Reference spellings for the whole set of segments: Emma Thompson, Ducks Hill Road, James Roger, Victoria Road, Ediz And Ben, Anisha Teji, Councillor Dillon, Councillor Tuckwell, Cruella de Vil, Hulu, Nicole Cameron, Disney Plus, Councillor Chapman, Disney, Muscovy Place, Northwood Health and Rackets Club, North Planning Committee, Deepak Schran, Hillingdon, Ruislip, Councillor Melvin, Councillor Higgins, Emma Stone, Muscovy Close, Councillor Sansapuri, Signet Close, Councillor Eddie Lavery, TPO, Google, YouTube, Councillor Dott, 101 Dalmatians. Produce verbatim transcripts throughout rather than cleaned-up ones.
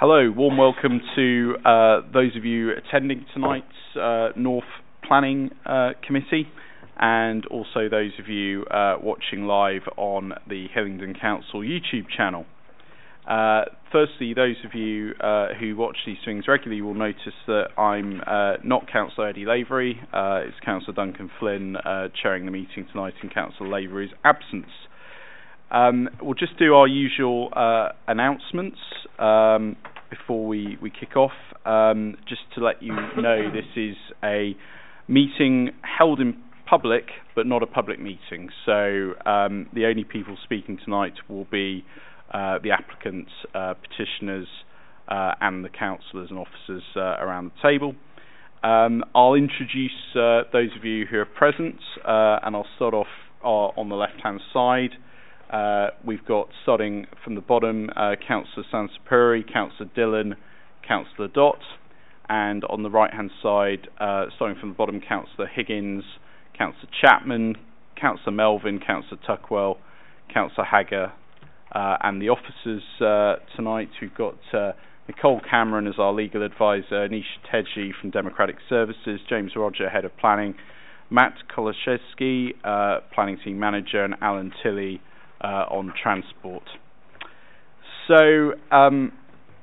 Hello, warm welcome to uh, those of you attending tonight's uh, North Planning uh, Committee, and also those of you uh, watching live on the Hillingdon Council YouTube channel. Uh, firstly, those of you uh, who watch these things regularly will notice that I'm uh, not Councillor Eddie Lavery. Uh, it's Councillor Duncan Flynn uh, chairing the meeting tonight in Councillor Lavery's absence. Um, we'll just do our usual uh, announcements um, before we, we kick off. Um, just to let you know, this is a meeting held in public, but not a public meeting. So um, the only people speaking tonight will be uh, the applicants, uh, petitioners, uh, and the councillors and officers uh, around the table. Um, I'll introduce uh, those of you who are present, uh, and I'll start off uh, on the left-hand side. Uh, we've got, starting from the bottom, uh, Councillor Sansapuri, Councillor Dillon, Councillor Dott, and on the right-hand side, uh, starting from the bottom, Councillor Higgins, Councillor Chapman, Councillor Melvin, Councillor Tuckwell, Councillor Hagger, uh, and the officers uh, tonight. We've got uh, Nicole Cameron as our legal advisor, Anisha Teji from Democratic Services, James Roger, Head of Planning, Matt Koloszewski, uh, Planning Team Manager, and Alan Tilley, Uh, on transport. So um,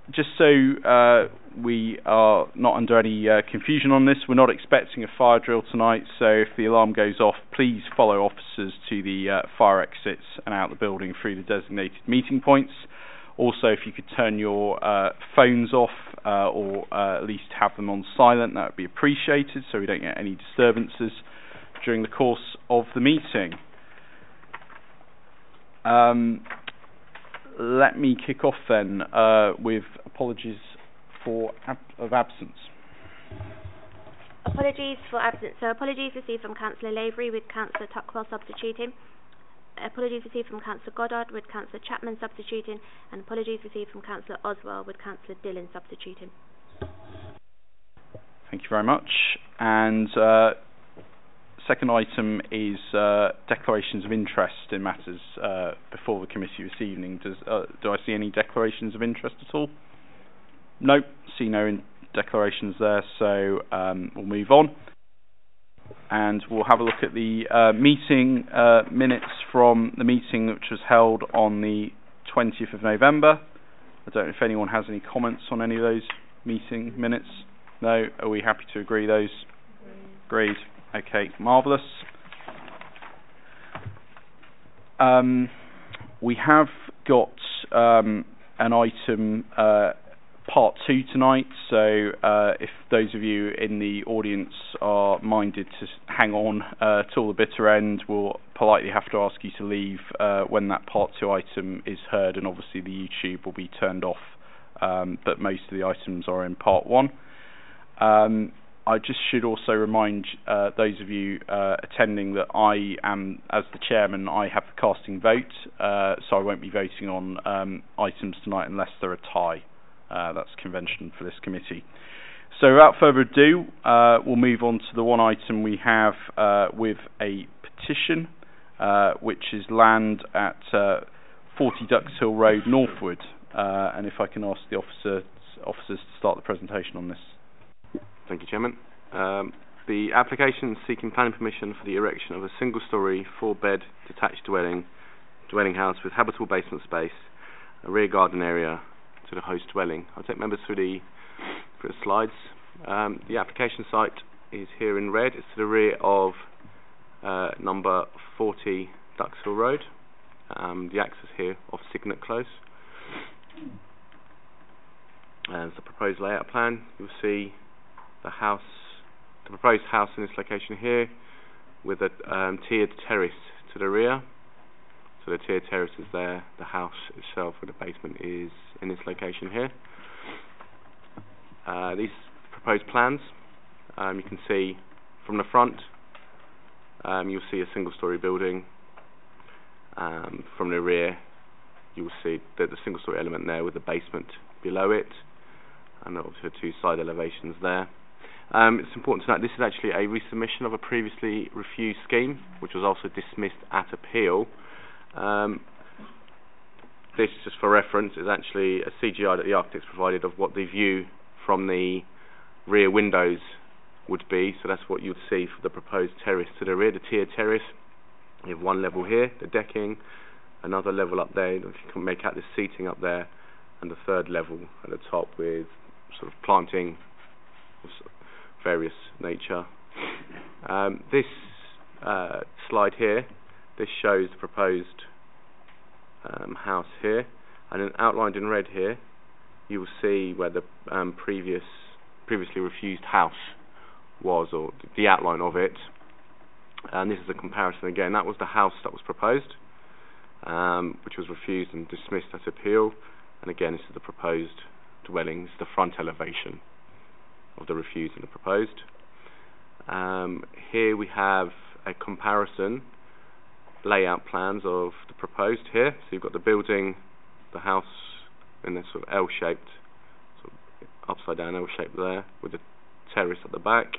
just so uh, we are not under any uh, confusion on this, we're not expecting a fire drill tonight, so if the alarm goes off, please follow officers to the uh, fire exits and out the building through the designated meeting points. Also, if you could turn your uh, phones off uh, or uh, at least have them on silent, that would be appreciated, so we don't get any disturbances during the course of the meeting. Um, let me kick off then uh, with apologies for ab of absence. Apologies for absence. So apologies received from Councillor Lavery with Councillor Tuckwell substituting. Apologies received from Councillor Goddard with Councillor Chapman substituting, and apologies received from Councillor Oswell with Councillor Dillon substituting. Thank you very much. And Uh, second item is uh, declarations of interest in matters uh, before the committee this evening. Does, uh, do I see any declarations of interest at all? No, nope, see no in declarations there, so um, we'll move on. And we'll have a look at the uh, meeting uh, minutes from the meeting which was held on the twentieth of November. I don't know if anyone has any comments on any of those meeting minutes. No, are we happy to agree those? Agreed. Okay, marvellous. Um, we have got um, an item, uh, part two tonight, so uh, if those of you in the audience are minded to hang on uh, till the bitter end, we'll politely have to ask you to leave uh, when that part two item is heard, and obviously the YouTube will be turned off, um, but most of the items are in part one. Um, I just should also remind uh, those of you uh, attending that I am, as the chairman, I have the casting vote, uh, so I won't be voting on um, items tonight unless they're a tie. Uh, that's convention for this committee. So without further ado, uh, we'll move on to the one item we have uh, with a petition, uh, which is land at uh, forty Ducks Hill Road, Northwood. Uh, and if I can ask the officer, officers to start the presentation on this. Thank you, Chairman. Um, the application is seeking planning permission for the erection of a single-storey, four-bed detached dwelling, dwelling house with habitable basement space, a rear garden area to the host dwelling. I'll take members through the, through the slides. Um, the application site is here in red. It's to the rear of uh, number forty Ducks Hill Road. Um, the access here off Signet Close. As the proposed layout plan, you'll see the house, the proposed house in this location here, with a um, tiered terrace to the rear. So the tiered terrace is there, the house itself with the basement is in this location here. Uh, these proposed plans, um, you can see from the front, um, you'll see a single storey building. Um, from the rear, you'll see the, the single storey element there with the basement below it, and obviously two side elevations there. Um, it's important to note this is actually a resubmission of a previously refused scheme, which was also dismissed at appeal. Um, this, just for reference, is actually a C G I that the architects provided of what the view from the rear windows would be. So that's what you'd see for the proposed terrace to the rear, the tiered terrace. You have one level here, the decking, another level up there, if you can make out the seating up there, and the third level at the top with sort of planting of various nature. Um, this uh, slide here, this shows the proposed um, house here, and then outlined in red here you will see where the um, previous previously refused house was, or the outline of it. And this is a comparison again. That was the house that was proposed, um, which was refused and dismissed at appeal. And again, this is the proposed dwellings, the front elevation of the refused and the proposed. Um, here we have a comparison layout plans of the proposed here. So you've got the building, the house in this sort of L-shaped, sort of upside down L-shaped there, with the terrace at the back.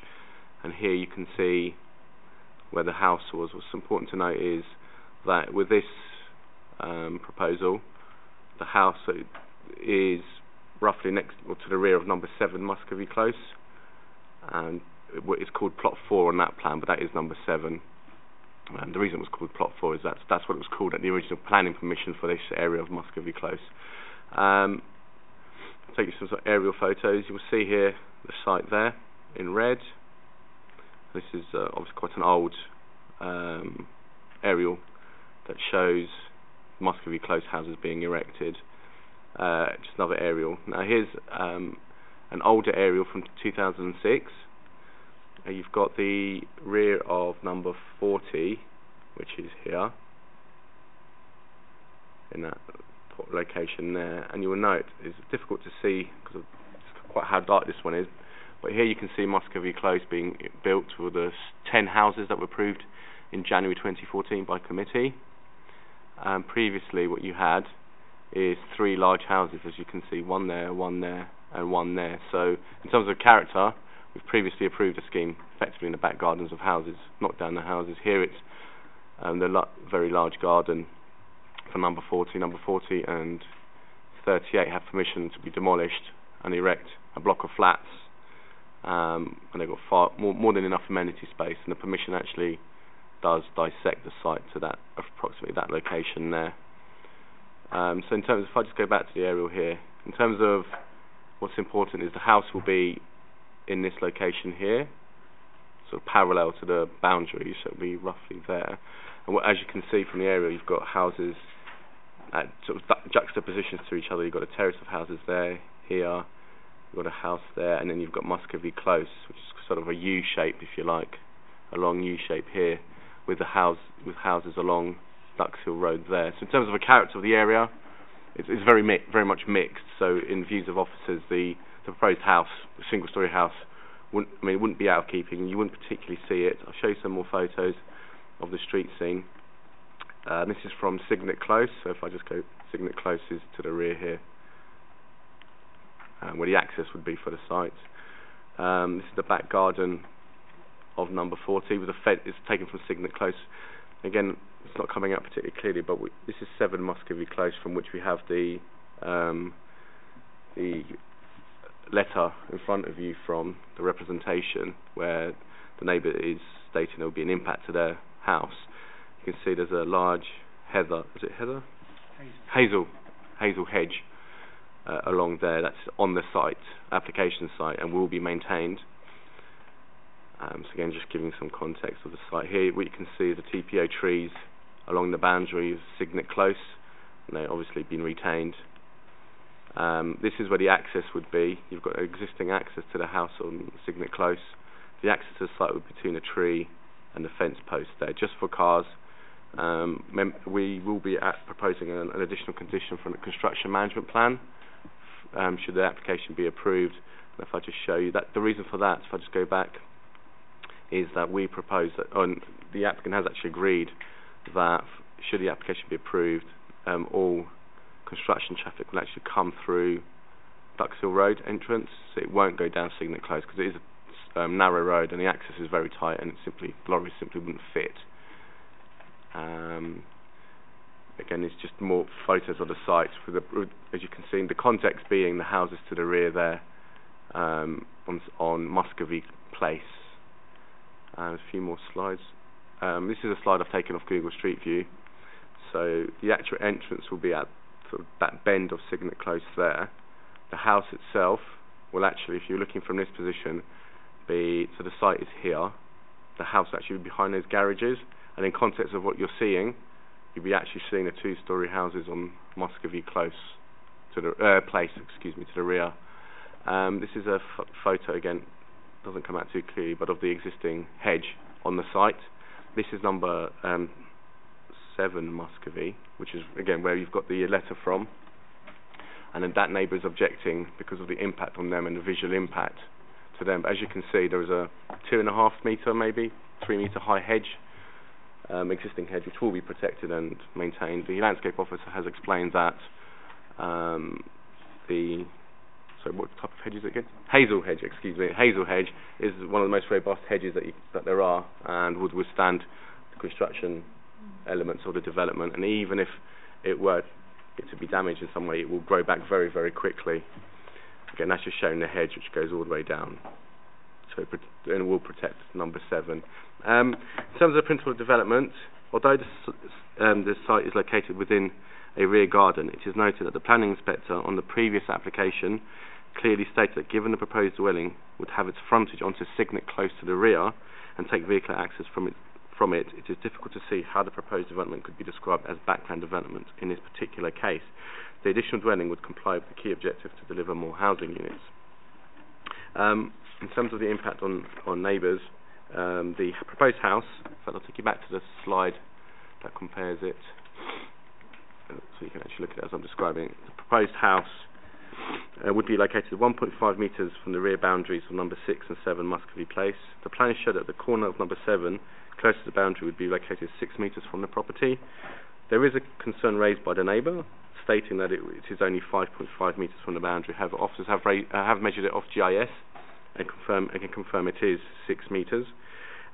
And here you can see where the house was. What's important to note is that with this um, proposal, the house is roughly next or to the rear of number seven Muscovy Close, and it's called plot four on that plan, but that is number seven. And the reason it was called plot four is that's that's what it was called at the original planning permission for this area of Muscovy Close. Um, I'll take you some sort of aerial photos. You will see here the site there in red. This is uh, obviously quite an old um, aerial that shows Muscovy Close houses being erected. Uh, just another aerial. Now here's um, an older aerial from two thousand six. Uh, you've got the rear of number forty, which is here in that location there. And you will note it's difficult to see because of quite how dark this one is. But here you can see Muscovy Close being built with the ten houses that were approved in January twenty fourteen by committee. Um, previously what you had is three large houses, as you can see, one there, one there and one there. So in terms of character, we've previously approved a scheme effectively in the back gardens of houses, knocked down the houses. Here it's um, the la very large garden for number forty. Number forty and thirty-eight have permission to be demolished and erect a block of flats, um, and they've got far more, more than enough amenity space, and the permission actually does dissect the site to that approximately that location there. Um, so in terms of, if I just go back to the aerial here, in terms of what's important is the house will be in this location here, sort of parallel to the boundary, so it'll be roughly there. And what, as you can see from the aerial, you've got houses at sort of juxtapositions to each other. You've got a terrace of houses there, here, you've got a house there, and then you've got Muscovy Close, which is sort of a U shape, if you like, a long U shape here, with the house with houses along Ducks Hill Road there. So in terms of the character of the area, it's, it's very mi very much mixed. So in views of officers, the, the proposed house, the single-storey house, wouldn't, I mean, it wouldn't be out of keeping. You wouldn't particularly see it. I'll show you some more photos of the street scene. Uh, this is from Signet Close. So if I just go, Signet Close is to the rear here, um, where the access would be for the site. Um, this is the back garden of number forty, with a fence. It's taken from Signet Close. Again, it's not coming out particularly clearly, but we, this is seven Muscovy Close, from which we have the um, the letter in front of you from the representation, where the neighbour is stating there will be an impact to their house. You can see there's a large heather. Is it heather? Hazel. Hazel, hazel hedge uh, along there. That's on the site, application site, and will be maintained. Um, so again, just giving some context of the site here. What you can see is the T P O trees along the boundary of Signet Close, and they've obviously been retained. Um, this is where the access would be. You've got existing access to the house on Signet Close. The access to the site would be between a tree and the fence post there, just for cars. Um, mem we will be at proposing an, an additional condition for the construction management plan, um, should the application be approved. And if I just show you that, the reason for that, if I just go back, is that we propose that, oh, and the applicant has actually agreed that should the application be approved, um, all construction traffic will actually come through Ducks Hill Road entrance, so it won't go down Signet Close, because it is a um, narrow road and the access is very tight, and it simply lorries simply wouldn't fit. Um, again, is just more photos of the site, with the, as you can see, in the context being the houses to the rear there, um, on, on Muscovy Place. Uh, a few more slides. Um, this is a slide I've taken off Google Street View. So the actual entrance will be at sort of that bend of Signet Close there. The house itself will actually, if you're looking from this position, be, so the site is here. The house actually will be behind those garages, and in context of what you're seeing, you'll be actually seeing the two-storey houses on Muscovy Close to the uh, place, excuse me, to the rear. Um, this is a f photo again, doesn't come out too clearly, but of the existing hedge on the site. This is number um, seven Muscovy, which is again where you've got the letter from, and then that neighbour is objecting because of the impact on them and the visual impact to them. But as you can see, there is a two and a half metre, maybe three metre high hedge. Um, existing hedge, which will be protected and maintained. The landscape officer has explained that um, the so what type of hedge is it again? Hazel hedge, excuse me. Hazel hedge is one of the most robust hedges that you, that there are, and would withstand the construction elements of the development. And even if it were to be damaged in some way, it will grow back very, very quickly. Again, that's just showing the hedge, which goes all the way down. So it and will protect number seven. Um, in terms of the principle of development, although this, um, this site is located within a rear garden, it is noted that the planning inspector on the previous application clearly stated that given the proposed dwelling would have its frontage onto Signet Close to the rear and take vehicular access from it, from it, it is difficult to see how the proposed development could be described as backland development in this particular case. The additional dwelling would comply with the key objective to deliver more housing units. Um, in terms of the impact on, on neighbours, Um, the proposed house, in fact I'll take you back to the slide that compares it, so you can actually look at it as I'm describing it. The proposed house uh, would be located one point five metres from the rear boundaries of number six and seven Muscovy Place. The plans show that the corner of number seven, close to the boundary, would be located six metres from the property. There is a concern raised by the neighbour, stating that it, it is only five point five metres from the boundary. However, officers have, ra uh, have measured it off G I S, and confirm and can confirm it is six metres.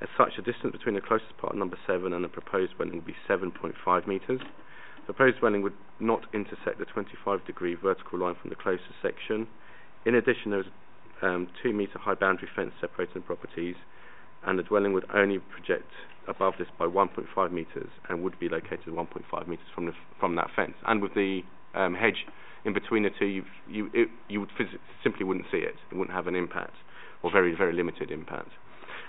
As such, the distance between the closest part of number seven and the proposed dwelling would be seven point five metres. The proposed dwelling would not intersect the twenty-five degree vertical line from the closest section. In addition, there is a um, two metre high boundary fence separating the properties, and the dwelling would only project above this by one point five metres and would be located one point five metres from the from that fence. And with the um, hedge in between the two, you've, you it, you would simply wouldn't see it. It wouldn't have an impact, or very, very limited impact.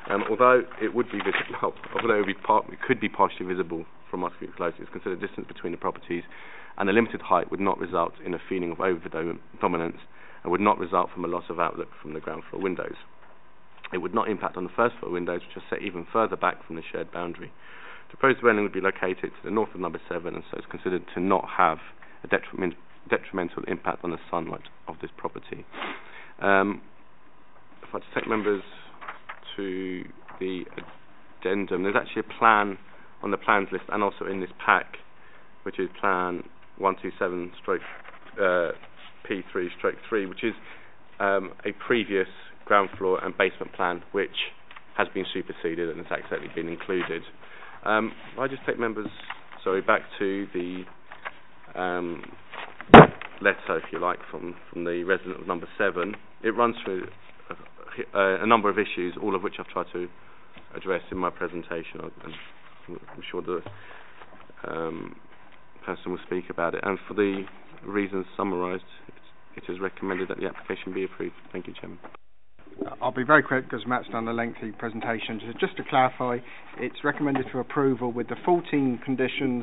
Um, although it would be visible, although it, would be part, it could be partially visible from Muscovy Close, it's considered distance between the properties, and the limited height would not result in a feeling of over-dominance and would not result from a loss of outlook from the ground floor windows. It would not impact on the first floor windows, which are set even further back from the shared boundary. The proposed dwelling would be located to the north of number seven, and so it's considered to not have a detriment, detrimental impact on the sunlight of this property. Um, I'd like to take members to the addendum. There's actually a plan on the plans list and also in this pack, which is plan one two seven stroke uh, P three stroke three, which is um, a previous ground floor and basement plan which has been superseded and has accidentally been included. Um, I just take members, sorry, back to the um, letter, if you like, from, from the resident of number seven. It runs through Uh, a number of issues, all of which I've tried to address in my presentation. I'm sure the um, person will speak about it. And for the reasons summarised, it is recommended that the application be approved. Thank you, Chairman. I'll be very quick because Matt's done a lengthy presentation. So just to clarify, it's recommended for approval with the fourteen conditions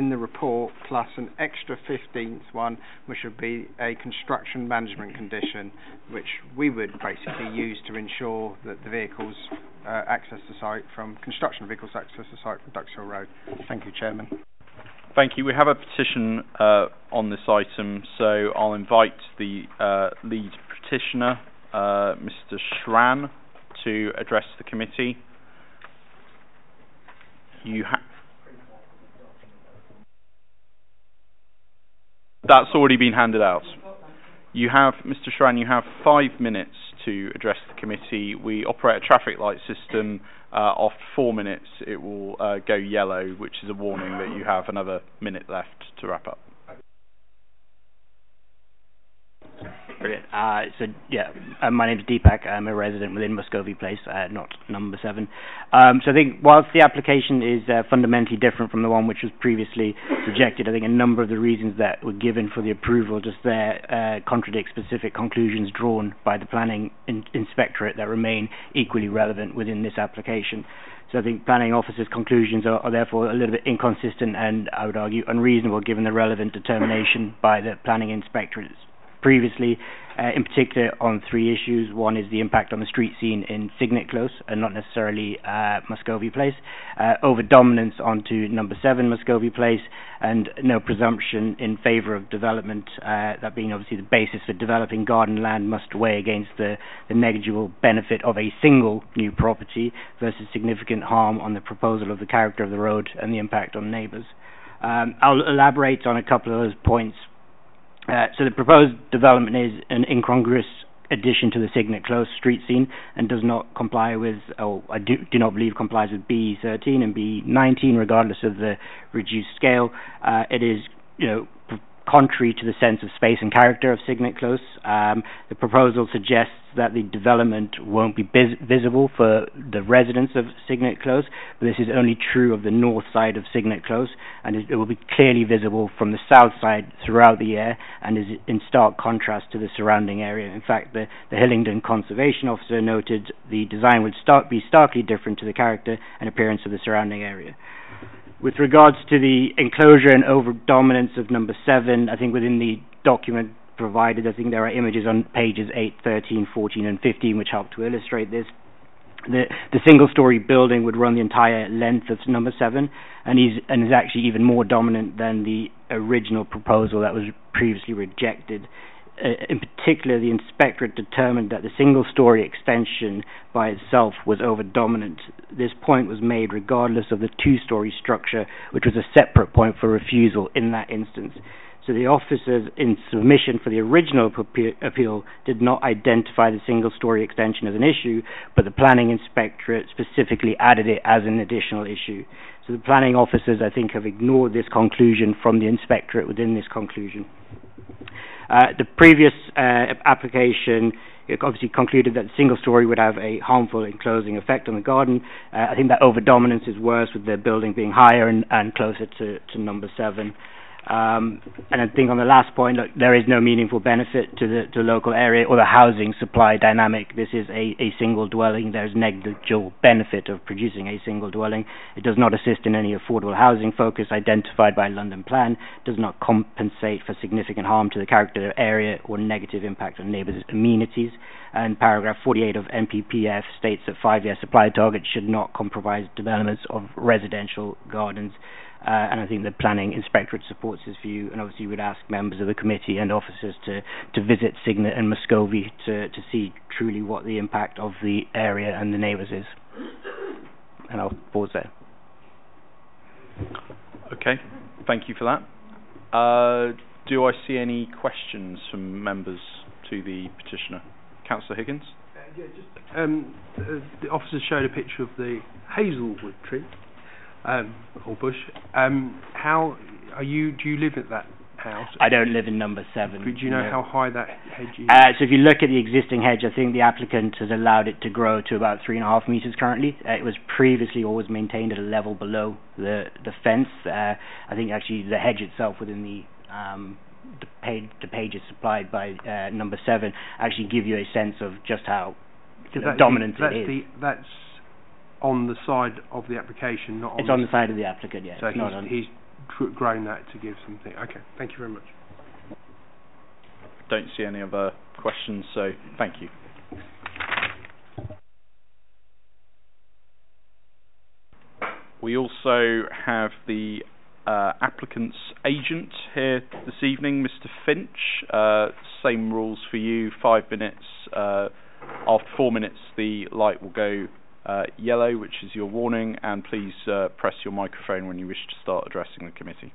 in the report plus an extra fifteenth one, which would be a construction management condition, which we would basically use to ensure that the vehicles uh, access the site from construction vehicles access the site from Ducks Hill Road. Thank you, Chairman. Thank you. We have a petition uh, on this item, so I'll invite the uh, lead petitioner, Uh, Mister Schran, to address the committee. You ha That's already been handed out. You have, Mister Schran, you have five minutes to address the committee. We operate a traffic light system. Uh, after four minutes, it will uh, go yellow, which is a warning that you have another minute left to wrap up. Brilliant. Uh, so, yeah, uh, my name's Deepak. I'm a resident within Muscovy Place, uh, not number seven. Um, so I think whilst the application is uh, fundamentally different from the one which was previously rejected, I think a number of the reasons that were given for the approval just there uh, contradict specific conclusions drawn by the Planning in Inspectorate that remain equally relevant within this application. So I think planning officers' conclusions are, are therefore a little bit inconsistent and, I would argue, unreasonable given the relevant determination by the Planning Inspectorates previously, uh, in particular on three issues. One is the impact on the street scene in Signet Close, and not necessarily uh, Muscovy Place, uh, over dominance onto number seven Muscovy Place, and no presumption in favour of development, uh, that being obviously the basis for developing garden land must weigh against the, the negligible benefit of a single new property versus significant harm on the proposal of the character of the road and the impact on neighbours. Um, I'll elaborate on a couple of those points. Uh, so the proposed development is an incongruous addition to the Signet Close street scene and does not comply with, or I do, do not believe complies with B E thirteen and B E nineteen, regardless of the reduced scale. Uh, it is, you know, contrary to the sense of space and character of Signet Close. Um, the proposal suggests that the development won't be vis visible for the residents of Signet Close, but this is only true of the north side of Signet Close, and it, it will be clearly visible from the south side throughout the year and is in stark contrast to the surrounding area. In fact, the, the Hillingdon Conservation Officer noted the design would start, be starkly different to the character and appearance of the surrounding area. With regards to the enclosure and over-dominance of number seven, I think within the document provided, I think there are images on pages eight, thirteen, fourteen and fifteen which help to illustrate this. The, the single-storey building would run the entire length of number seven and is, and is actually even more dominant than the original proposal that was previously rejected. Uh, in particular, the inspectorate determined that the single-storey extension by itself was over-dominant. This point was made regardless of the two-storey structure, which was a separate point for refusal in that instance. So the officers in submission for the original appeal did not identify the single-storey extension as an issue, but the Planning Inspectorate specifically added it as an additional issue. So the planning officers, I think, have ignored this conclusion from the inspectorate within this conclusion. Uh, the previous uh, application it obviously concluded that the single story would have a harmful enclosing effect on the garden. Uh, I think that over-dominance is worse, with the building being higher and, and closer to, to number seven. Um, and I think on the last point, look, there is no meaningful benefit to the, to the local area or the housing supply dynamic. This is a, a single dwelling. There is negligible benefit of producing a single dwelling. It does not assist in any affordable housing focus identified by London Plan, does not compensate for significant harm to the character of the area or negative impact on neighbours' amenities. And paragraph forty-eight of M P P F states that five-year supply targets should not compromise developments of residential gardens. Uh, and I think the Planning Inspectorate supports this view, and obviously would ask members of the committee and officers to, to visit Signet and Muscovy to, to see truly what the impact of the area and the neighbours is. And I'll pause there. Okay, thank you for that. Uh, do I see any questions from members to the petitioner? Councillor Higgins? Uh, yeah, just, um, the officers showed a picture of the hazelwood tree. Um, or bush. Um, how are you? Do you live at that house? I don't live in number seven. Do you know no. how high that hedge is? Uh, so if you look at the existing hedge, I think the applicant has allowed it to grow to about three and a half metres currently. Uh, it was previously always maintained at a level below the, the fence. Uh, I think actually the hedge itself within the um, the, page, the pages supplied by uh, number seven actually give you a sense of just how so that dominant the, that's it is. The, that's on the side of the application, not on it's on the side of the applicant, yeah. So he's, not on he's grown that to give something. Okay, thank you very much. Don't see any other questions, so thank you. We also have the uh, applicant's agent here this evening, Mister Finch. Uh, same rules for you, five minutes. Uh, after four minutes, the light will go Uh, yellow, which is your warning, and please uh, press your microphone when you wish to start addressing the committee.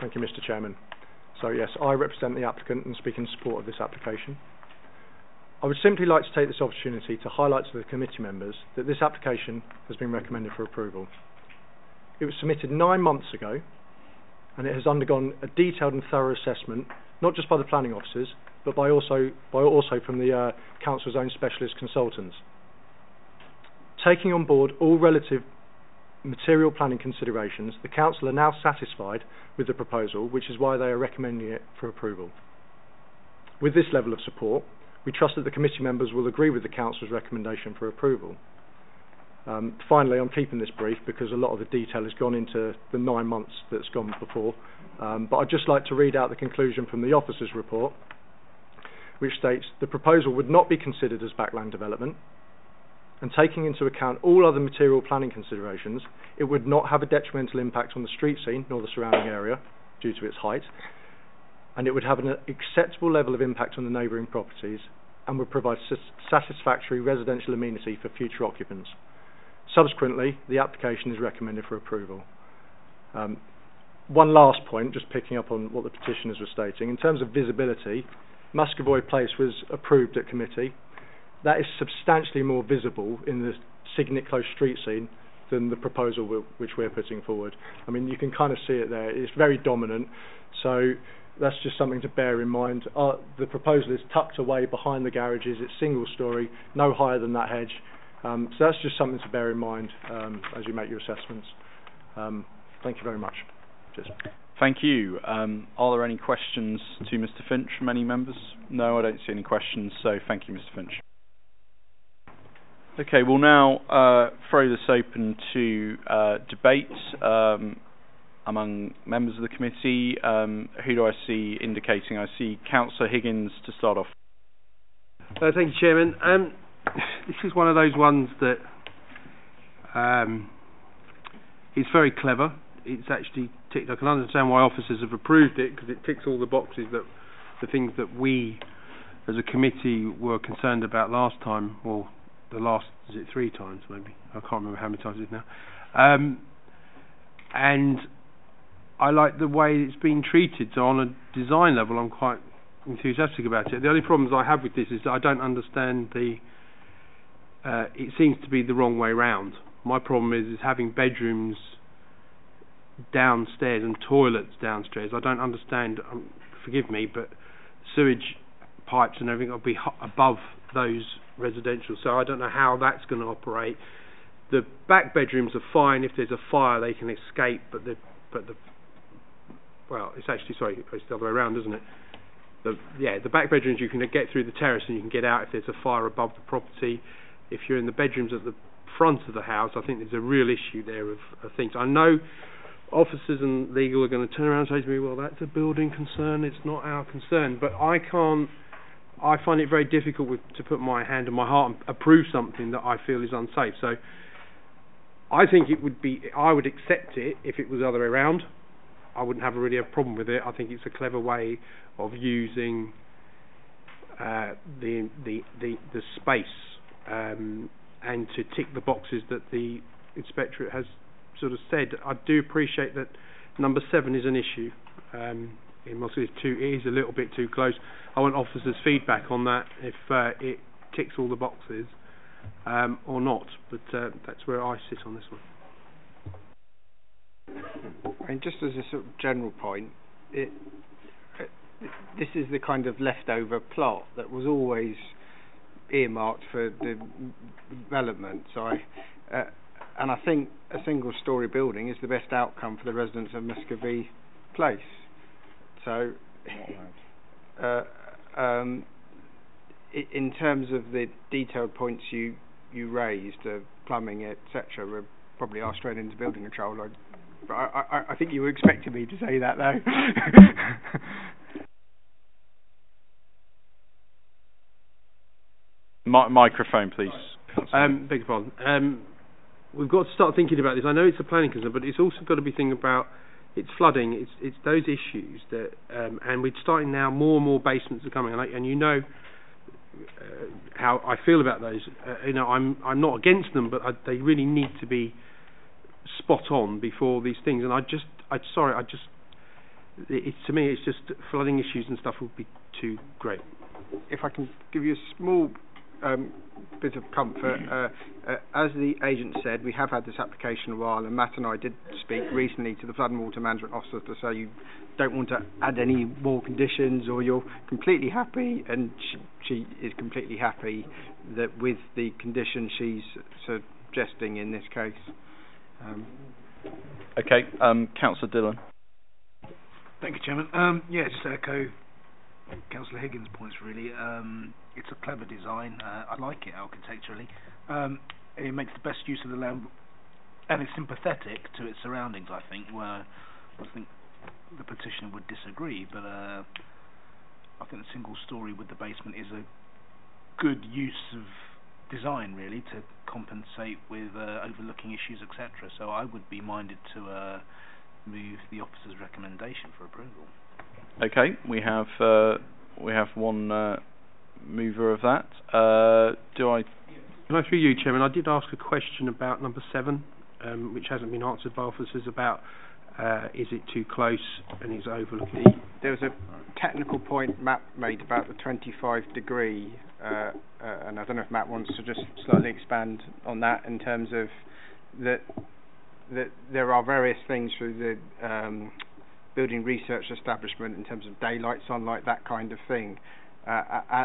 Thank you, Mister Chairman. So yes, I represent the applicant and speak in support of this application. I would simply like to take this opportunity to highlight to the committee members that this application has been recommended for approval. It was submitted nine months ago and it has undergone a detailed and thorough assessment, not just by the planning officers, but by also, by also from the uh, council's own specialist consultants, taking on board all relative material planning considerations. The council are now satisfied with the proposal, which is why they are recommending it for approval. With this level of support, we trust that the committee members will agree with the council's recommendation for approval. Um, finally, I'm keeping this brief because a lot of the detail has gone into the nine months that's gone before, um, but I'd just like to read out the conclusion from the officer's report, which states the proposal would not be considered as backland development, and taking into account all other material planning considerations, it would not have a detrimental impact on the street scene nor the surrounding area due to its height, and it would have an acceptable level of impact on the neighbouring properties and would provide satisfactory residential amenity for future occupants. Subsequently, the application is recommended for approval. Um, one last point, just picking up on what the petitioners were stating, in terms of visibility, Muscovy Place was approved at committee. That is substantially more visible in the Signet Close street scene than the proposal we'll, which we're putting forward. I mean, you can kind of see it there. It's very dominant, so that's just something to bear in mind. Uh, the proposal is tucked away behind the garages. It's single storey, no higher than that hedge. Um, so that's just something to bear in mind um, as you make your assessments. Um, thank you very much. Cheers. Thank you. Um, are there any questions to Mr Finch from any members? No, I don't see any questions, so thank you, Mr Finch. Okay, we'll now uh, throw this open to uh, debate um, among members of the committee. Um, who do I see indicating? I see Councillor Higgins to start off. Uh, thank you, Chairman. Um, this is one of those ones that um, is very clever. It's actually ticked. I can understand why officers have approved it, because it ticks all the boxes that the things that we as a committee were concerned about last time, or the last, is it three times maybe? I can't remember how many times it is now. Um, and I like the way it's been treated, so on a design level I'm quite enthusiastic about it. The only problems I have with this is that I don't understand the, uh, it seems to be the wrong way round. My problem is, is having bedrooms downstairs and toilets downstairs. I don't understand, um, forgive me, but sewage pipes and everything will be h above those residential, so I don't know how that's going to operate. The back bedrooms are fine. If there's a fire they can escape, but the but the well, it's actually, sorry, it's the other way around, isn't it? The, yeah, the back bedrooms you can get through the terrace and you can get out if there's a fire above the property. If you're in the bedrooms at the front of the house, I think there's a real issue there of, of things. I know officers and legal are going to turn around and say to me, well, that's a building concern, it's not our concern, but I can't, I find it very difficult with, to put my hand on my heart and approve something that I feel is unsafe. So I think it would be, I would accept it if it was the other way around. I wouldn't have really a problem with it. I think it's a clever way of using uh, the, the, the, the space um, and to tick the boxes that the inspectorate has sort of said. I do appreciate that number seven is an issue. Um, in Muscovy, it is a little bit too close. I want officers' feedback on that, if uh, it ticks all the boxes um, or not. But uh, that's where I sit on this one. And just as a sort of general point, it, it this is the kind of leftover plot that was always earmarked for the development. So I. Uh, And I think a single-storey building is the best outcome for the residents of Muscovy Place. So, uh, um, I in terms of the detailed points you you raised, uh, plumbing, et cetera, we'll probably ask straight into building control. I, but I, I, I think you were expecting me to say that, though. My microphone, please. Um, beg your pardon. Um, We've got to start thinking about this. I know it's a planning concern, but it's also got to be thinking about it's flooding. It's it's those issues that, um, and we're starting now. More and more basements are coming, and, I, and you know uh, how I feel about those. Uh, you know, I'm I'm not against them, but I, they really need to be spot on before these things. And I just, I sorry, I just, it's to me, it's just flooding issues and stuff would be too great. if I can give you a small um, bit of comfort, uh, uh, as the agent said, we have had this application a while, and Matt and I did speak recently to the Flood and Water Management Officer to say you don't want to add any more conditions, or you're completely happy, and she, she is completely happy that with the condition she's suggesting in this case. Um, okay, um, Councillor Dillon. Thank you, Chairman. Um, yeah, just to echo Councillor Higgins' points, really. Um, it's a clever design. Uh, I like it architecturally. Um, it makes the best use of the land, and it's sympathetic to its surroundings, I think, where I think the petitioner would disagree, but uh, I think the single storey with the basement is a good use of design, really, to compensate with uh, overlooking issues, et cetera. So I would be minded to uh, move the officer's recommendation for approval. Okay, we have uh, we have one uh, mover of that. Uh, do I? Can I through you, Chairman? I did ask a question about number seven, um, which hasn't been answered by officers about. Uh, is it too close and is overlooking? The, there was a technical point Matt made about the twenty-five degree, uh, uh, and I don't know if Matt wants to just slightly expand on that in terms of that that there are various things through the um, building research establishment in terms of daylight, sunlight, that kind of thing, uh,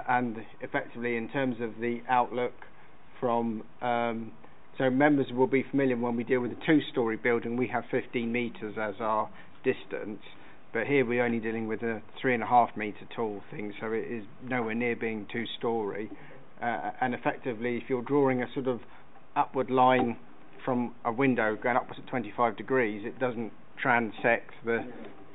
and effectively in terms of the outlook from. Um, So members will be familiar when we deal with a two-storey building, we have fifteen metres as our distance, but here we're only dealing with a three and a half metre tall thing, so it is nowhere near being two-storey. Uh, and effectively, if you're drawing a sort of upward line from a window going upwards at twenty-five degrees, it doesn't transect the,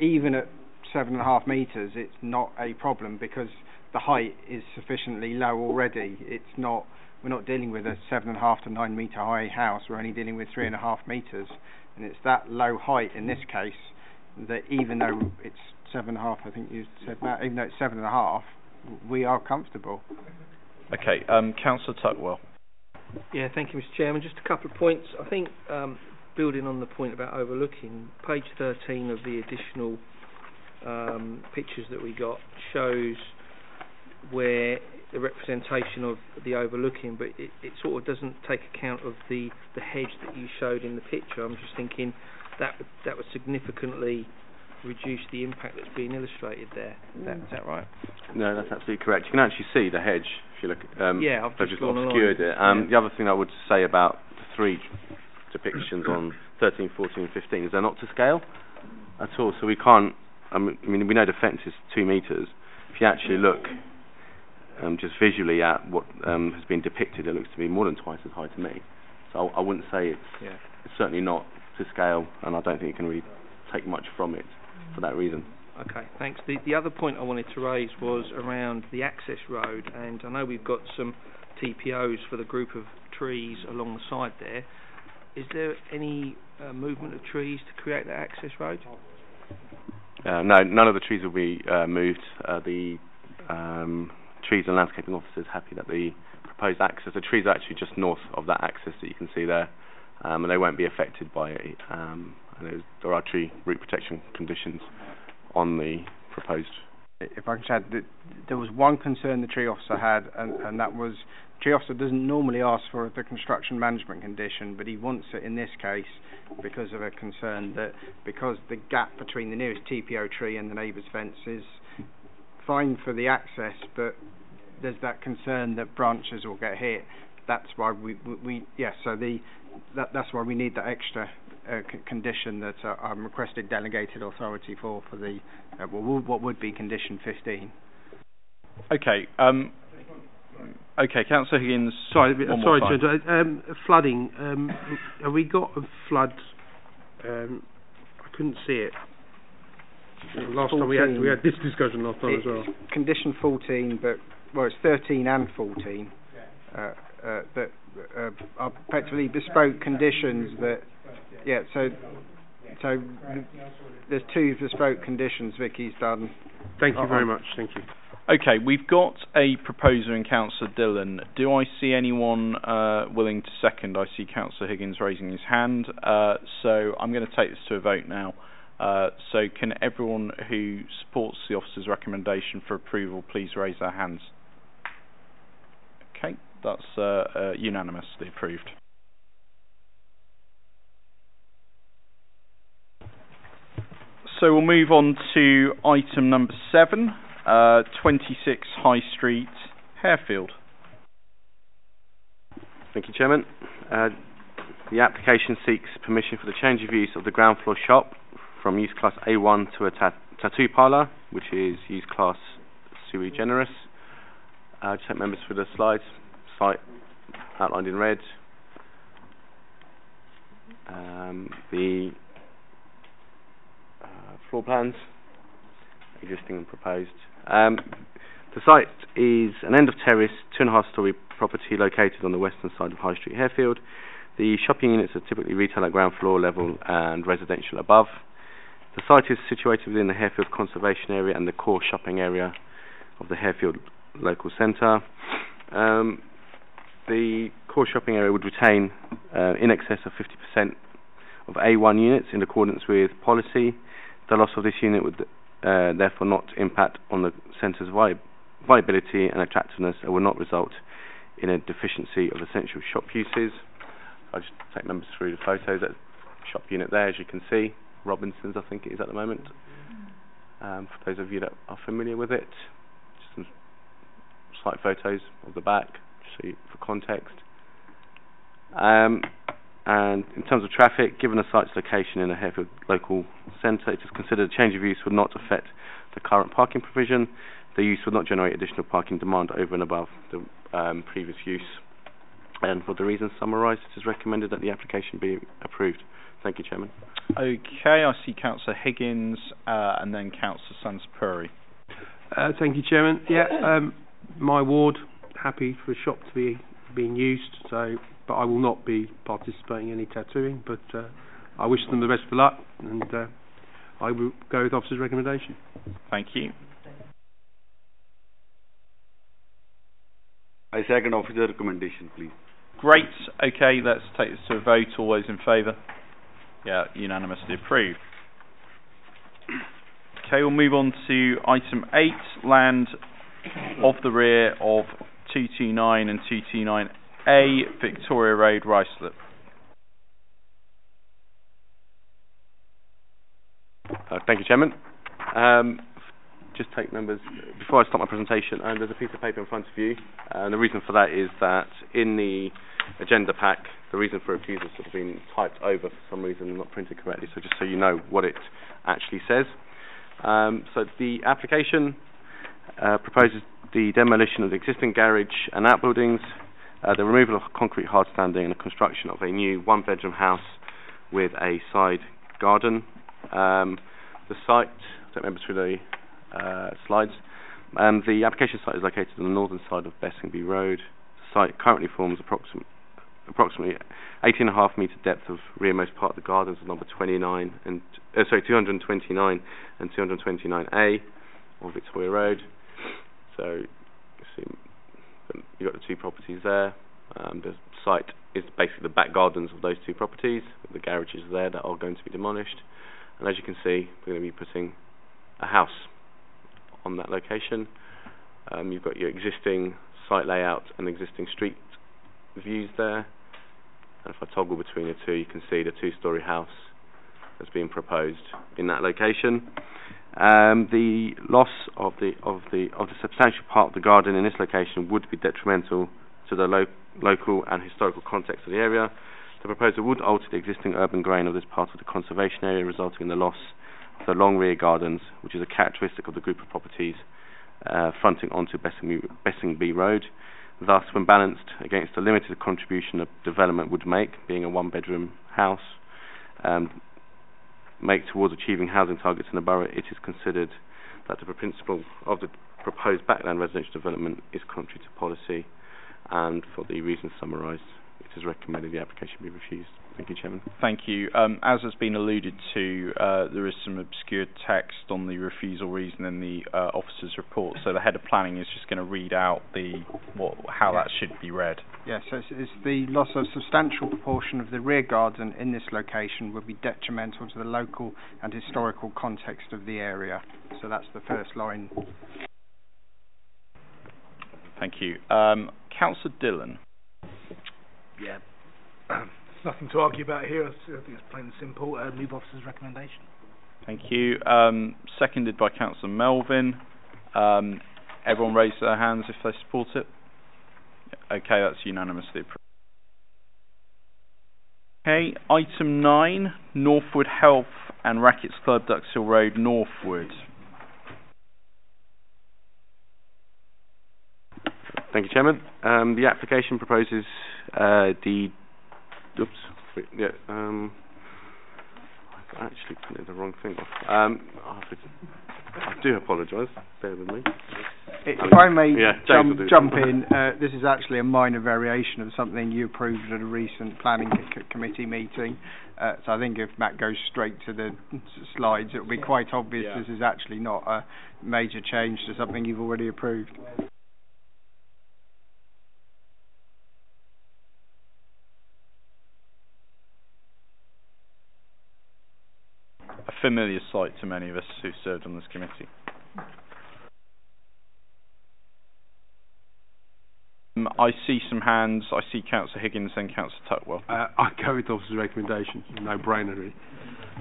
even at seven and a half metres, it's not a problem because the height is sufficiently low already. It's not. We're not dealing with a seven and a half to nine metre high house, we're only dealing with three and a half metres, and it's that low height in this case that even though it's seven and a half, I think you said that, even though it's seven and a half, we are comfortable. Okay, um, Councillor Tuckwell. Yeah, thank you, Mister Chairman. Just a couple of points. I think um, building on the point about overlooking, page thirteen of the additional um, pictures that we got shows where the representation of the overlooking, but it, it sort of doesn't take account of the the hedge that you showed in the picture. I'm just thinking that would, that would significantly reduce the impact that's being illustrated there. Mm. That, is that right? No, that's absolutely correct. You can actually see the hedge if you look. Um, yeah, I've just, just obscured along. it. Um, yeah. The other thing I would say about the three depictions on thirteen, fourteen, and fifteen is they're not to scale at all. So we can't. I mean, we know the fence is two metres. If you actually look. Um, just visually at what um, has been depicted, it looks to be more than twice as high to me. So I, I wouldn't say it's, yeah. it's certainly not to scale, and I don't think you can really take much from it for that reason. Okay, thanks. The, the other point I wanted to raise was around the access road, and I know we've got some T P Os for the group of trees along the side there. Is there any uh, movement of trees to create that access road? Uh, no, none of the trees will be uh, moved. Uh, the um, trees and landscaping officers happy that the proposed access, the trees are actually just north of that access that you can see there, um, and they won't be affected by it. Um, and there are tree root protection conditions on the proposed. If I can add, th there was one concern the tree officer had, and, and that was the tree officer doesn't normally ask for the construction management condition, but he wants it in this case because of a concern that because the gap between the nearest T P O tree and the neighbour's fence is fine for the access, but there's that concern that branches will get hit. That's why we, we, we yes. Yeah, so the that, that's why we need that extra uh, c condition that uh, I'm requested delegated authority for for the uh, well, what would be condition fifteen. Okay. Um. Okay, Councillor Higgins. Sorry, sorry, Judge, um, flooding. Um, have we got a flood? Um, I couldn't see it. Last time we had, we had this discussion last time as well. Condition fourteen, but well, it's thirteen and fourteen. Uh, uh, that uh, are effectively bespoke conditions. That yeah, so so there's two bespoke conditions Vicky's done. Thank you very much. Thank you. Okay, we've got a proposer in Councillor Dillon. Do I see anyone uh, willing to second? I see Councillor Higgins raising his hand. Uh, so I'm going to take this to a vote now. Uh, so can everyone who supports the officer's recommendation for approval please raise their hands? That's uh, uh, unanimously approved. So we'll move on to item number seven, uh, twenty-six High Street, Harefield. Thank you, Chairman. Uh, the application seeks permission for the change of use of the ground floor shop from use class A one to a ta tattoo parlour, which is use class sui generis. Uh, just take members for the slides. Site outlined in red. Um, the floor plans, existing and proposed. Um, the site is an end of terrace, two and a half storey property located on the western side of High Street, Harefield. The shopping units are typically retail at ground floor level and residential above. The site is situated within the Harefield Conservation Area and the core shopping area of the Harefield Local Centre. Um, the core shopping area would retain uh, in excess of fifty percent of A one units in accordance with policy. The loss of this unit would uh, therefore not impact on the centre's vi viability and attractiveness and will not result in a deficiency of essential shop uses. I'll just take members through the photos. That shop unit there, as you can see, Robinson's I think it is at the moment. Um, for those of you that are familiar with it, just some slight photos of the back, just so you, for context. Um, And in terms of traffic, given the site's location in the Harefield Local Centre, it is considered a change of use would not affect the current parking provision. The use would not generate additional parking demand over and above the um, previous use. And for the reasons summarised, it is recommended that the application be approved. Thank you, Chairman. Okay, I see Councillor Higgins uh, and then Councillor Sansapuri. Uh, thank you, Chairman. Yeah, um, my ward, happy for a shop to be being used, so. But I will not be participating in any tattooing, but uh, I wish them the best of luck, and uh, I will go with officer's recommendation. Thank you. I second officer's recommendation, please. Great. Okay, let's take this to a vote. All those in favour? Yeah, unanimously approved. Okay, we'll move on to item eight, land of the rear of two two nine and two two nine A A, Victoria Road, Ruislip. Uh, thank you, Chairman. Um, just take members, before I start my presentation, um, there's a piece of paper in front of you, and the reason for that is that in the agenda pack, the reason for refusal has sort of been typed over for some reason and not printed correctly, so just so you know what it actually says. Um, so the application uh, proposes the demolition of the existing garage and outbuildings, Uh, the removal of concrete hard standing and the construction of a new one bedroom house with a side garden. Um, the site, I don't remember through the uh, slides, um, the application site is located on the northern side of Bessingby Road. The site currently forms approxim approximately eighteen and a half metre depth of rearmost part of the gardens of number twenty-nine and, uh, sorry, two twenty-nine and two twenty-nine A on Victoria Road. So, see. You've got the two properties there. Um, the site is basically the back gardens of those two properties. The garages there that are going to be demolished. And as you can see, we're going to be putting a house on that location. Um, you've got your existing site layout and existing street views there. And if I toggle between the two, you can see the two-storey house that's being proposed in that location. Um, the loss of the of the of the substantial part of the garden in this location would be detrimental to the lo local and historical context of the area. The proposal would alter the existing urban grain of this part of the conservation area, resulting in the loss of the long rear gardens, which is a characteristic of the group of properties uh, fronting onto Bessingby, Bessingby Road. Thus, when balanced against the limited contribution the development would make, being a one-bedroom house, um, make towards achieving housing targets in the borough, it is considered that the principle of the proposed backland residential development is contrary to policy, and for the reasons summarised, it is recommended the application be refused. Thank you, Chairman. Thank you. Um, as has been alluded to, uh, there is some obscure text on the refusal reason in the uh, officer's report, so the head of planning is just going to read out the what, how yeah. that should be read. Yes, yeah, so it's, it's the loss of substantial proportion of the rear garden in this location would be detrimental to the local and historical context of the area. So that's the first line. Thank you. Um, Councillor Dillon. Yeah, nothing to argue about here. I think it's plain and simple. Uh, move officer's recommendation. Thank you. Um, seconded by Councillor Melvin. Um, everyone raise their hands if they support it. Okay, that's unanimously approved. Okay, item nine, Northwood Health and Rackets Club, Ducks Hill Road, Northwood. Thank you, Chairman. Um, the application proposes uh, the... Oops. Wait, yeah, um, I've actually printed the wrong thing off. Um, I do apologise. Bear with me. If I may yeah, jump, jump in, uh, this is actually a minor variation of something you approved at a recent planning co committee meeting. Uh, so I think if Matt goes straight to the slides, it will be quite obvious yeah. This is actually not a major change to something you've already approved. A familiar sight to many of us who served on this committee. Um, I see some hands. I see Councillor Higgins and Councillor Tuckwell. Uh, I go with the officer's recommendation. No brainer, really.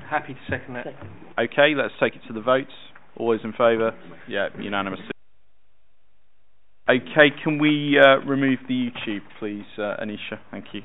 Happy to second that. Second. Okay, let's take it to the votes. All those in favour? Yeah, unanimous. Okay, can we uh, remove the YouTube, please, uh, Anisha? Thank you.